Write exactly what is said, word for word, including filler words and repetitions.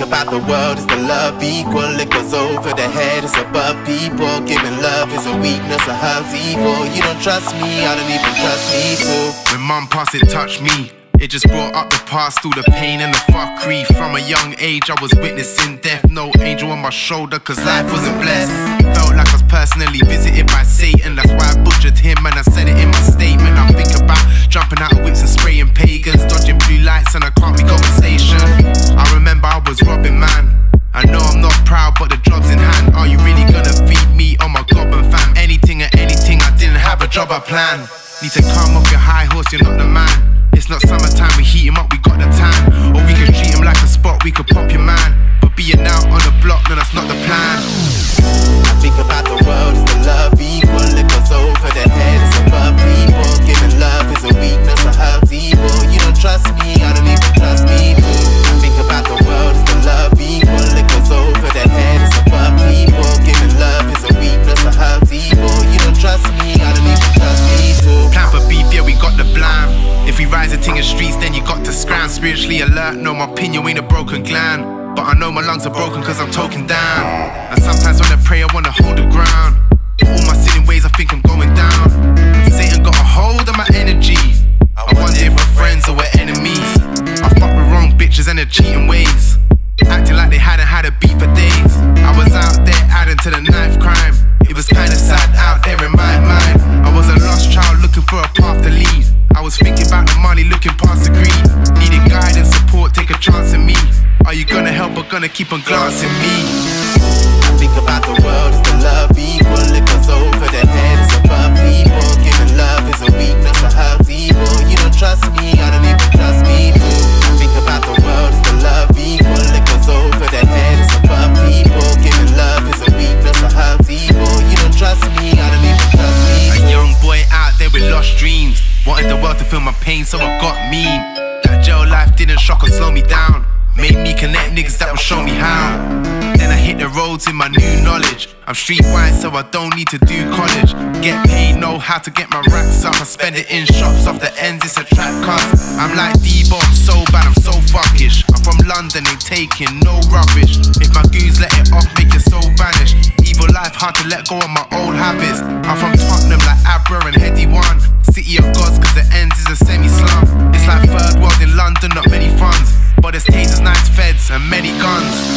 think about the world is the love equal. It goes over the head, it's above people. Giving love is a weakness, a hug's evil. You don't trust me, I don't even trust me too. When mum passed, it touched me. It just brought up the past, all the pain and the fuckery. From a young age I was witnessing death. No angel on my shoulder cause life wasn't blessed. Felt like I was personally visited by Satan. That's why I butchered him and I said it in my statement. I think about jumping out of whips and spraying pagans, dodging blue lights and I can't be going station. I remember I was robbing man. I know I'm not proud but the job's in hand. Are you really gonna feed me on my goblin fam? Anything and anything, I didn't have a job I planned. Need to come off your high horse, you're not the man. It's not summertime, we heat him up, we got the time. Or we could treat him like a spot, we could pop your man. But being out on the block, no, that's not the plan. I think about the world, it's the love equal. It goes over the head, it's above people. Giving love is a weakness, a hurt's evil. You don't trust me, I don't even trust people. I think about the world, it's the love equal. It goes over the head, it's above people. Giving love is a weakness, a hurt's evil. You don't trust me, I don't even trust people. Plan for beef, yeah, we got the blind. If we rise a ting in streets, then you got to scram. Spiritually alert, no, my pinion ain't a broken gland. But I know my lungs are broken cause I'm token down. And sometimes when I pray, I wanna hold the ground. All my sinning ways, I think I'm going down. Satan got a hold of my energy. I wonder if we're friends or we're enemies. I fuck with wrong bitches and their cheating ways. Acting like they hadn't had a beat for days. I was out there adding to the knife crime. It was kinda sad out there in my mind. I was a lost child looking for a path to leave. I was thinking about the money, looking past the greed. Needed guidance, support, take a chance in me. Are you gonna help or gonna keep on glancing me? I think about the world, it's the love equal. It goes over the head, it's above people. Giving love is a weakness, a hurt's evil. You don't trust me, I don't even trust me too. I think about the world, it's the love equal. It goes over the head, it's above people. Giving love is a weakness, a hurt's evil. You don't trust me, I don't even trust me too. A young boy out there with lost dreams. Wanted the world to feel my pain, so I got mean. That jail life didn't shock or slow me down. Made me connect niggas that will show me how. Then I hit the roads in my new knowledge. I'm streetwise, so I don't need to do college. Get paid, know how to get my racks up. I spend it in shops, off the ends, it's a trap cuz. I'm like D-Bo, I'm so bad, I'm so fuckish. I'm from London, ain't taking no rubbish. If my goons let it off, make your soul vanish. Evil life, hard to let go of my old habits. I'm from Tottenham like Abra and Heady One. City of gods, cause the ends is a semi-slum. It's like third world in London, not many funds. But there's tasers, nice feds, and many guns.